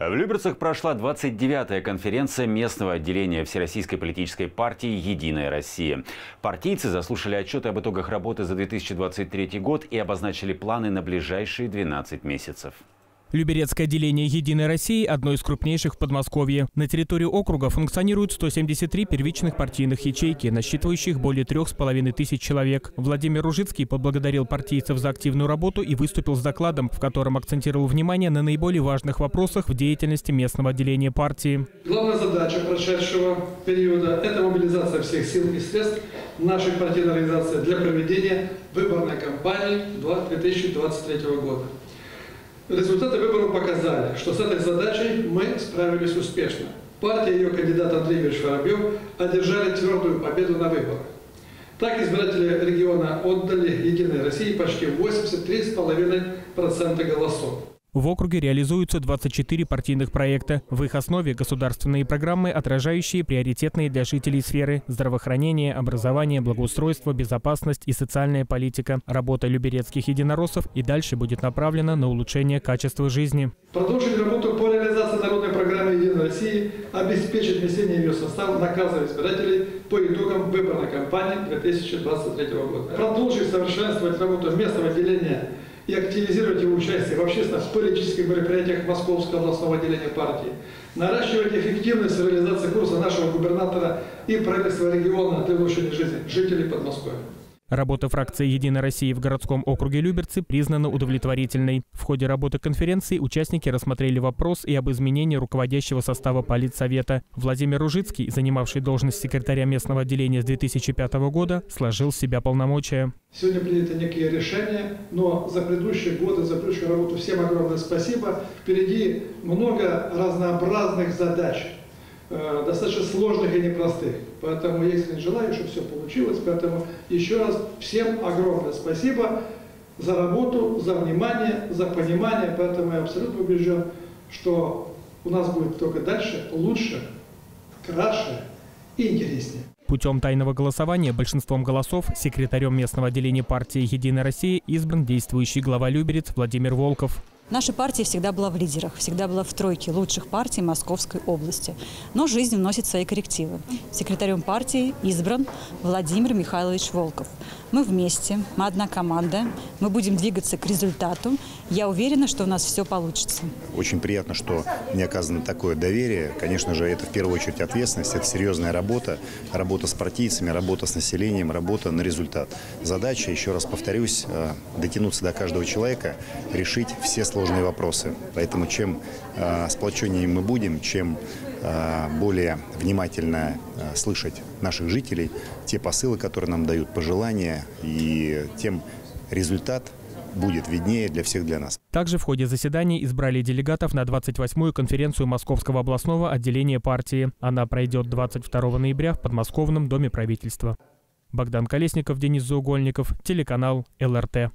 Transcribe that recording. В Люберцах прошла 29-я конференция местного отделения Всероссийской политической партии «Единая Россия». Партийцы заслушали отчеты об итогах работы за 2023 год и обозначили планы на ближайшие 12 месяцев. Люберецкое отделение «Единой России» – одно из крупнейших в Подмосковье. На территории округа функционируют 173 первичных партийных ячейки, насчитывающих более 3500 человек. Владимир Ружицкий поблагодарил партийцев за активную работу и выступил с докладом, в котором акцентировал внимание на наиболее важных вопросах в деятельности местного отделения партии. Главная задача прошедшего периода – это мобилизация всех сил и средств нашей партийной организации для проведения выборной кампании 2023 года. Результаты выборов показали, что с этой задачей мы справились успешно. Партия и ее кандидат Андрей Юрьевич Воробьев одержали твердую победу на выборах. Так избиратели региона отдали «Единой России» почти 83,5% голосов. В округе реализуются 24 партийных проекта. В их основе государственные программы, отражающие приоритетные для жителей сферы: здравоохранение, образование, благоустройство, безопасность и социальная политика. Работа люберецких единороссов и дальше будет направлена на улучшение качества жизни. Продолжить работу по реализации народной программы «Единой России», обеспечить внесение ее в состав наказа избирателей по итогам выборной кампании 2023 года. Продолжить совершенствовать работу местного отделения и активизировать его участие в общественно-политических мероприятиях Московского областного отделения партии, наращивать эффективность реализации курса нашего губернатора и правительства региона для улучшения жизни жителей Подмосковья. Работа фракции «Единой России» в городском округе Люберцы признана удовлетворительной. В ходе работы конференции участники рассмотрели вопрос и об изменении руководящего состава политсовета. Владимир Ружицкий, занимавший должность секретаря местного отделения с 2005 года, сложил с себя полномочия. Сегодня принято некие решения, но за предыдущие годы, за предыдущую работу всем огромное спасибо. Впереди много разнообразных задач, достаточно сложных и непростых. Поэтому я искренне желаю, чтобы все получилось. Поэтому еще раз всем огромное спасибо за работу, за внимание, за понимание. Поэтому я абсолютно убежден, что у нас будет только дальше лучше, краше и интереснее. Путем тайного голосования большинством голосов секретарем местного отделения партии «Единая Россия» избран действующий глава Люберец Владимир Волков. Наша партия всегда была в лидерах, всегда была в тройке лучших партий Московской области. Но жизнь вносит свои коррективы. Секретарем партии избран Владимир Михайлович Волков. Мы вместе, мы одна команда, мы будем двигаться к результату. Я уверена, что у нас все получится. Очень приятно, что мне оказано такое доверие. Конечно же, это в первую очередь ответственность, это серьезная работа. Работа с партийцами, работа с населением, работа на результат. Задача, еще раз повторюсь, дотянуться до каждого человека, решить все сложности. Сложные вопросы. Поэтому чем сплоченнее мы будем, чем более внимательно слышать наших жителей, те посылы, которые нам дают, пожелания, и тем результат будет виднее для всех, для нас. Также в ходе заседания избрали делегатов на 28-ю конференцию Московского областного отделения партии. Она пройдет 22 ноября в подмосковном доме правительства. Богдан Колесников, Денис Заугольников, телеканал ЛРТ.